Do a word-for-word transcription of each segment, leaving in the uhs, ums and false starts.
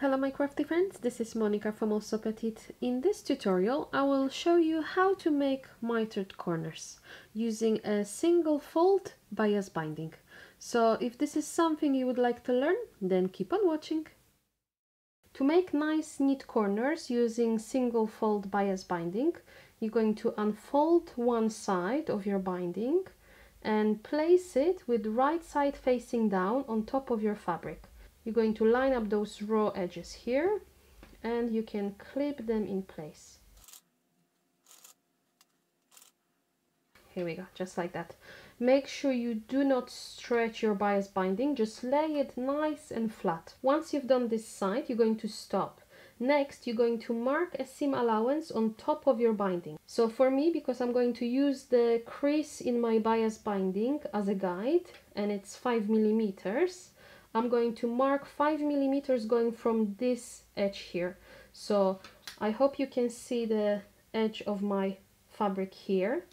Hello my crafty friends, this is Monica from Allsewpetite. In this tutorial I will show you how to make mitered corners using a single fold bias binding. So if this is something you would like to learn, then keep on watching. To make nice neat corners using single fold bias binding, you're going to unfold one side of your binding and place it with right side facing down on top of your fabric. You're going to line up those raw edges here and you can clip them in place. Here we go, just like that. Make sure you do not stretch your bias binding, just lay it nice and flat. Once you've done this side, you're going to stop. Next, you're going to mark a seam allowance on top of your binding. So for me, because I'm going to use the crease in my bias binding as a guide and it's five millimeters, I'm going to mark five millimeters going from this edge here. So I hope you can see the edge of my fabric here.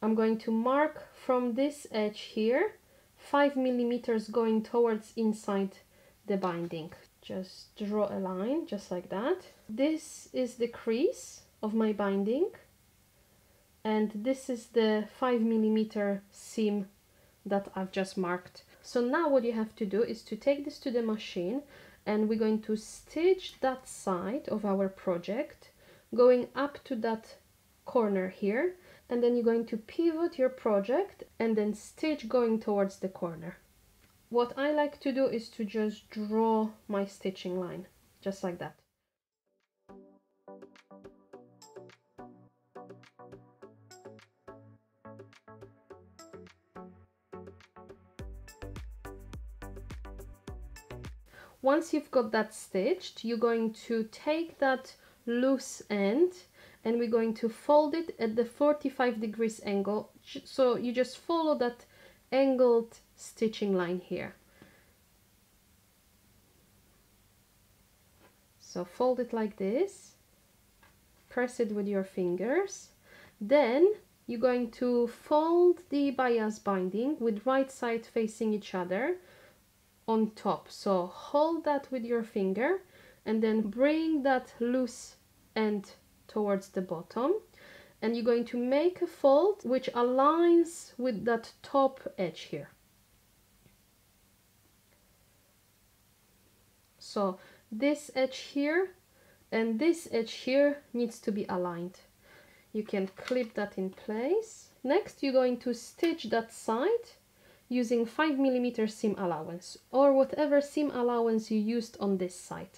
I'm going to mark from this edge here five millimeters going towards inside the binding. Just draw a line just like that. This is the crease of my binding and this is the five millimeter seam that I've just marked. So now what you have to do is to take this to the machine and we're going to stitch that side of our project going up to that corner here, and then you're going to pivot your project and then stitch going towards the corner. What I like to do is to just draw my stitching line just like that. Once you've got that stitched, you're going to take that loose end and we're going to fold it at the forty-five degrees angle. So you just follow that angled stitching line here. So fold it like this, press it with your fingers. Then you're going to fold the bias binding with right side facing each other on top. So hold that with your finger and then bring that loose end towards the bottom and you're going to make a fold which aligns with that top edge here. So this edge here and this edge here needs to be aligned. You can clip that in place. Next you're going to stitch that side using five millimeter seam allowance or whatever seam allowance you used on this side.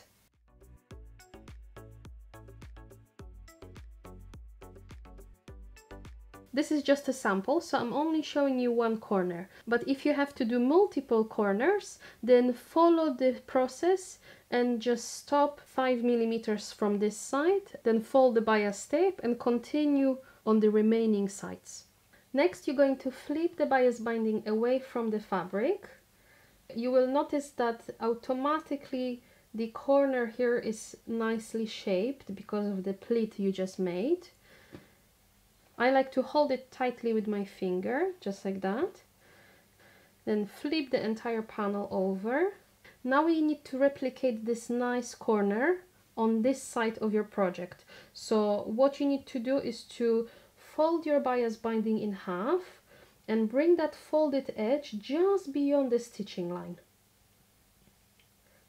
This is just a sample, so I'm only showing you one corner, but if you have to do multiple corners, then follow the process and just stop five millimeters from this side, then fold the bias tape and continue on the remaining sides. Next, you're going to flip the bias binding away from the fabric. You will notice that automatically the corner here is nicely shaped because of the pleat you just made. I like to hold it tightly with my finger, just like that. Then flip the entire panel over. Now we need to replicate this nice corner on this side of your project. So what you need to do is to fold your bias binding in half and bring that folded edge just beyond the stitching line.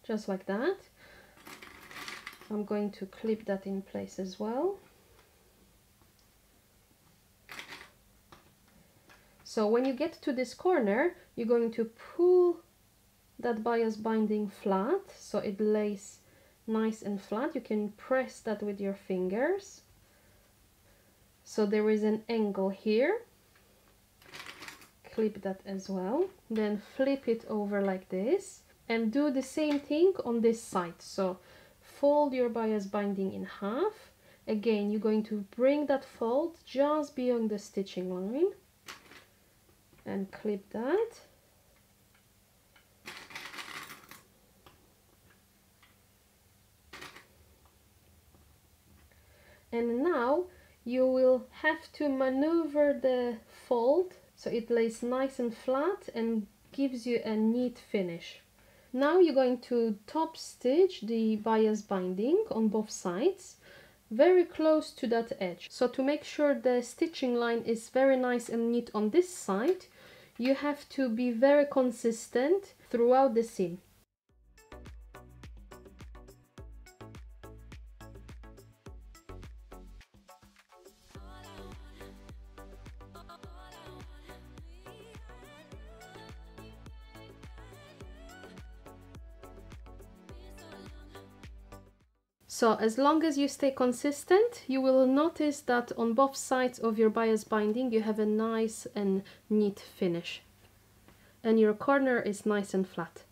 Just like that. I'm going to clip that in place as well. So when you get to this corner, you're going to pull that bias binding flat so it lays nice and flat. You can press that with your fingers. So there is an angle here, clip that as well, then flip it over like this and do the same thing on this side. So fold your bias binding in half. Again, you're going to bring that fold just beyond the stitching line and clip that. And now you will have to maneuver the fold so it lays nice and flat and gives you a neat finish. Now you're going to top stitch the bias binding on both sides, very close to that edge. So to make sure the stitching line is very nice and neat on this side, you have to be very consistent throughout the seam. So as long as you stay consistent, you will notice that on both sides of your bias binding you have a nice and neat finish and your corner is nice and flat.